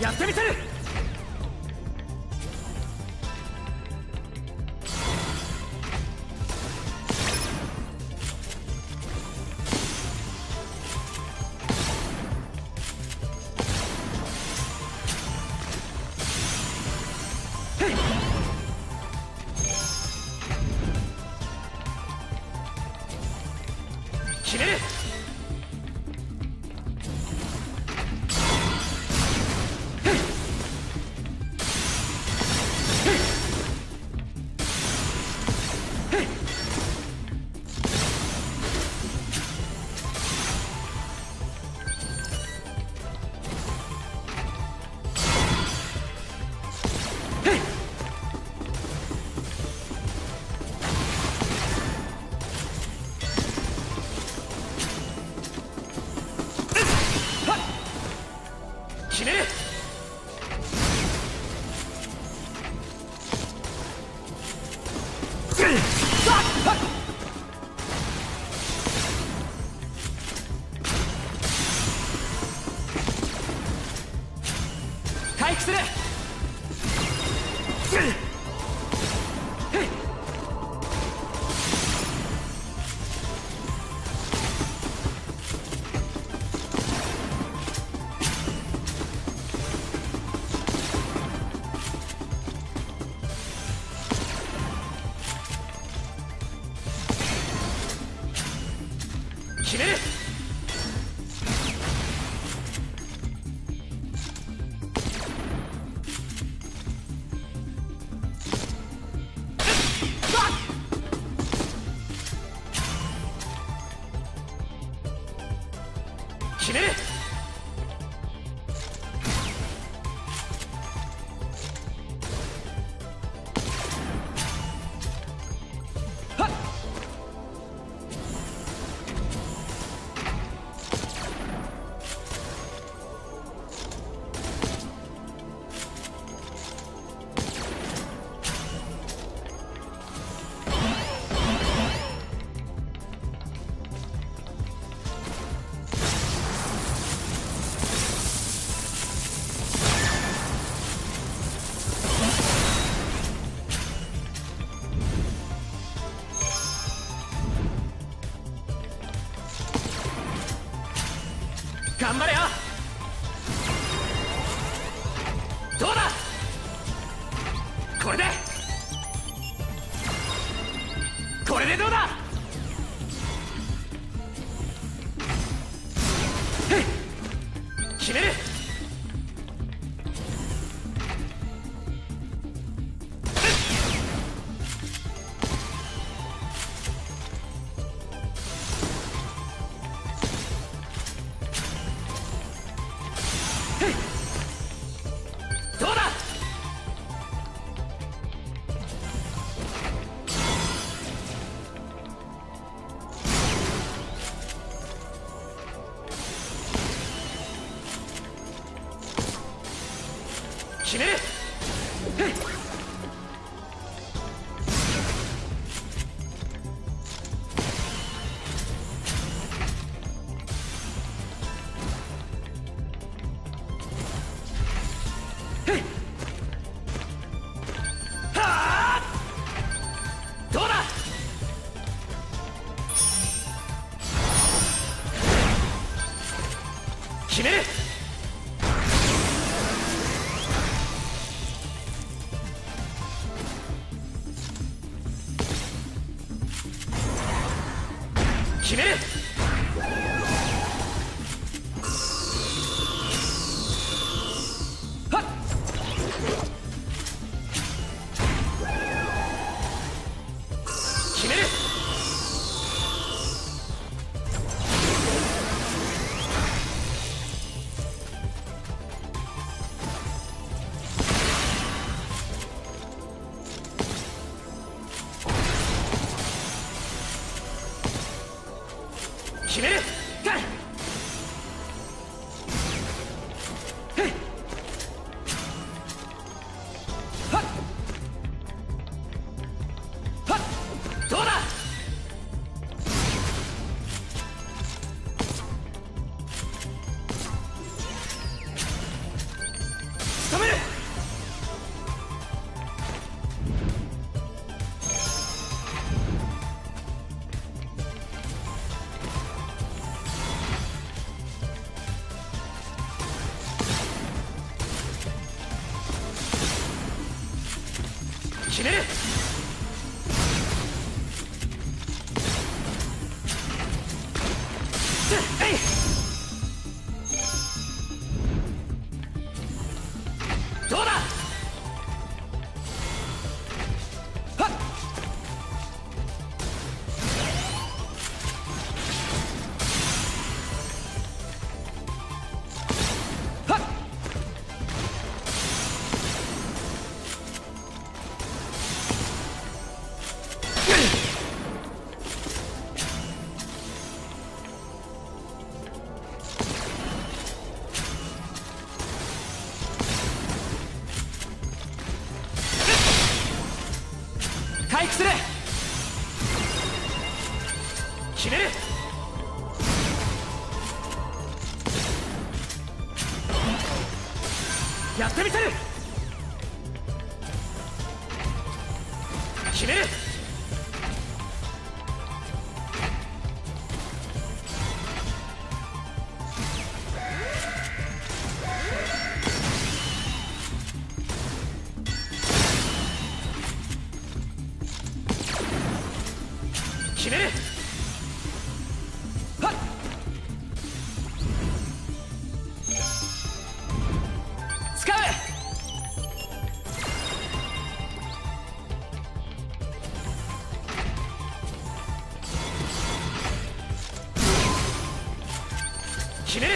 やってみせる。決める。決める。回復する。決める。決める。頑張れよ。どうだ、これでどうだ。決める。決める。決める。はっ。決める。決める。どうだ。務める。決める。どうだ。はっ。回復する。決める。やってみせる。決める。決める。はっ。使う。決める。決める。決める。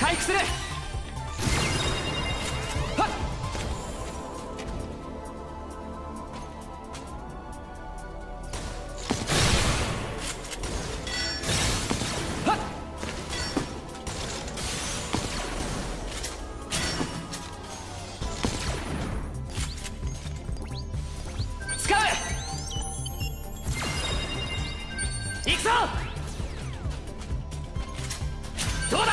回復する。はっ。はっ。使う。行くぞ。どうだ。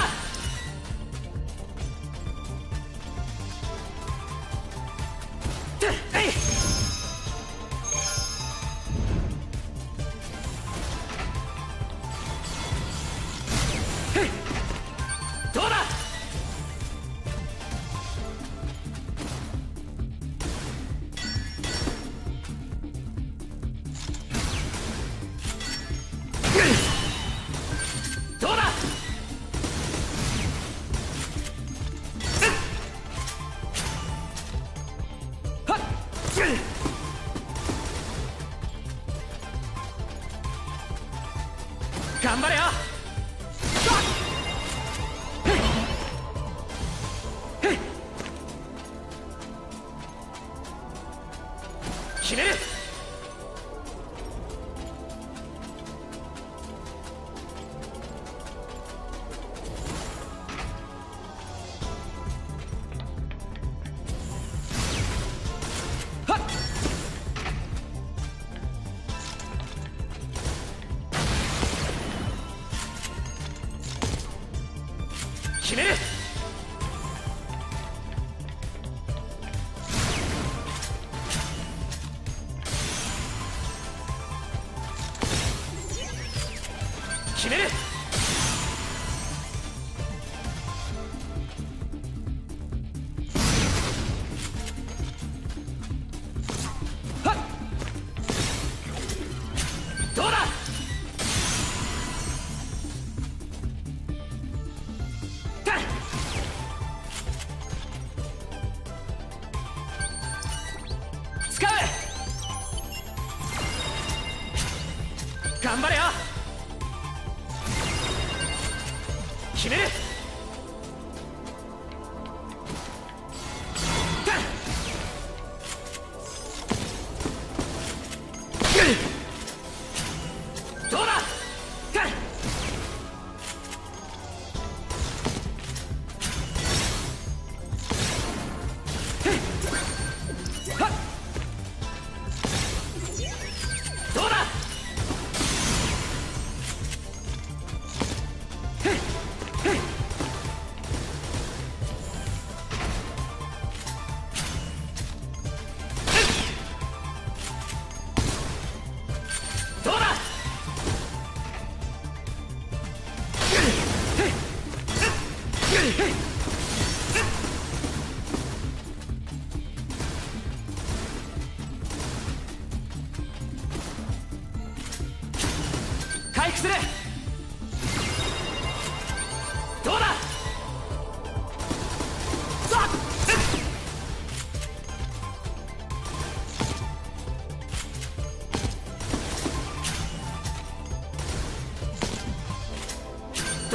決める。決める。どうだ。使う。頑張れよ。決める。どうだ。回復する。どうだ。ど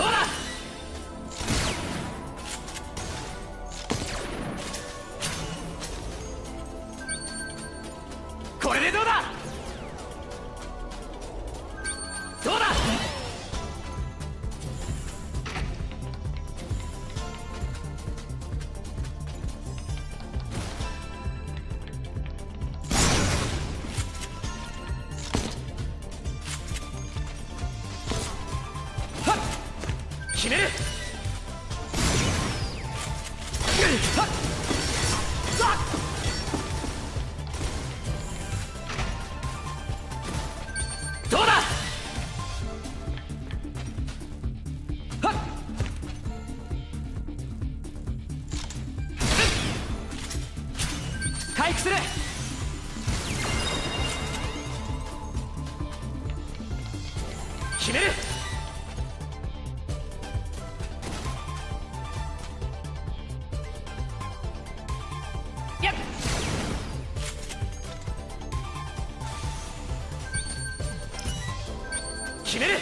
うだ。これでどうだ。どうだ。はっ、決める。はっ。回復する。決める。やっ。決める。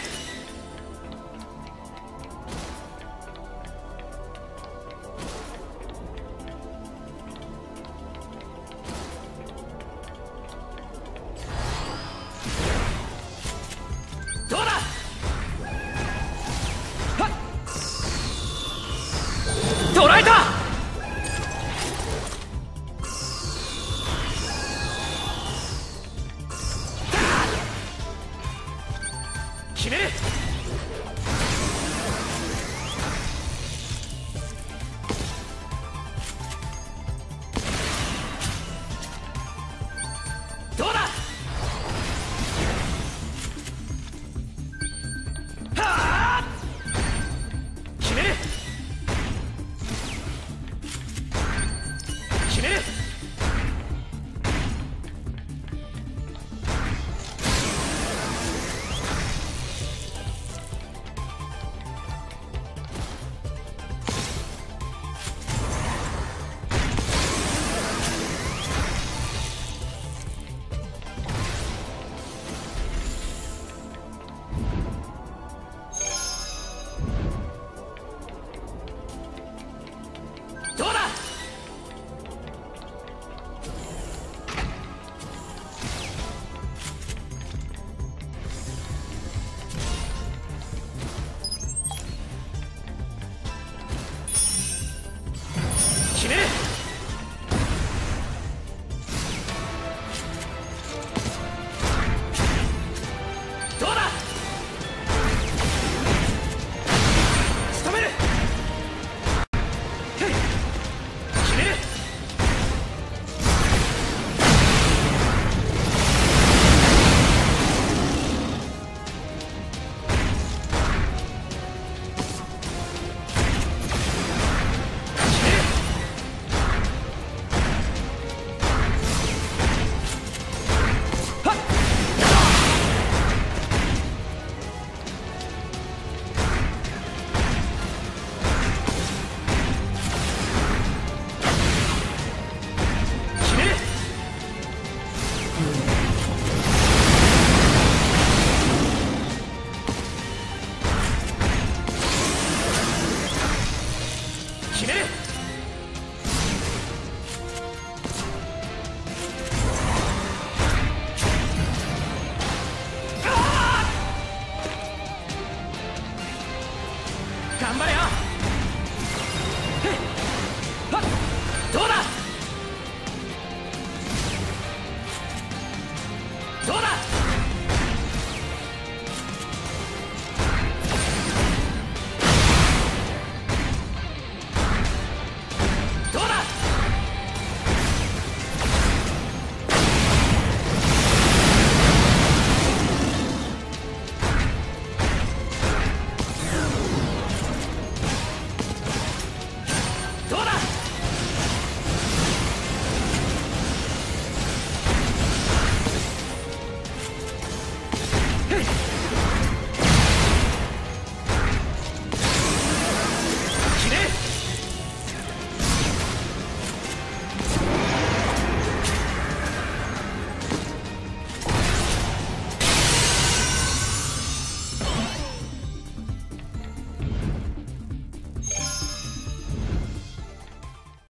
張れよ。